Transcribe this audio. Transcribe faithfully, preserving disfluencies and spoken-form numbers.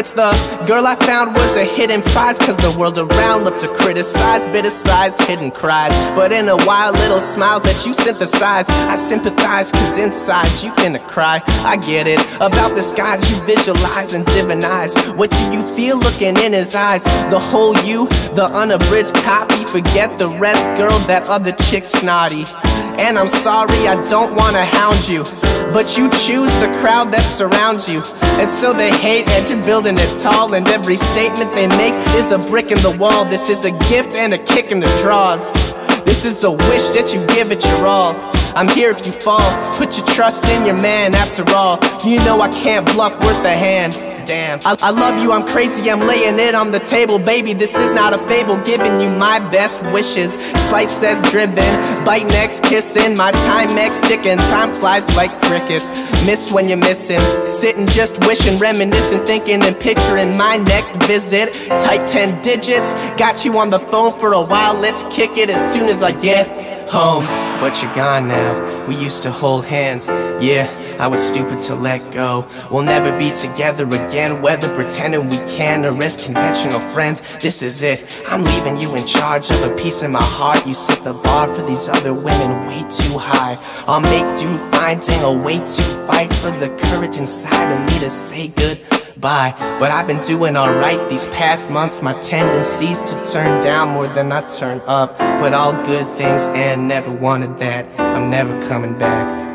It's the girl I found was a hidden prize, cause the world around loved to criticize, bittercise, hidden cries, but in a while little smiles that you synthesize. I sympathize, cause inside you finna cry. I get it, about this guy you visualize and divinize. What do you feel looking in his eyes? The whole you, the unabridged copy. Forget the rest, girl, that other chick snotty. And I'm sorry, I don't wanna hound you, but you choose the crowd that surrounds you. And so they hate, and you're building it tall, and every statement they make is a brick in the wall. This is a gift and a kick in the draws. This is a wish that you give it your all. I'm here if you fall, put your trust in your man after all. You know I can't bluff worth a hand. Damn. I, I love you, I'm crazy, I'm laying it on the table. Baby, this is not a fable, giving you my best wishes. Slight says driven, bite next, kissing. My time next, ticking, time flies like crickets. Missed when you're missing, sitting just wishing, reminiscing, thinking and picturing my next visit. Type ten digits, got you on the phone for a while. Let's kick it as soon as I get home. But you're gone now, we used to hold hands. Yeah, I was stupid to let go. We'll never be together again, whether pretending we can or as conventional friends. This is it, I'm leaving you in charge of a piece of my heart. You set the bar for these other women way too high. I'll make do finding a way to fight for the courage inside of me to say goodbye. By. But I've been doing alright these past months. My tendencies to turn down more than I turn up, but all good things, and never wanted that. I'm never coming back.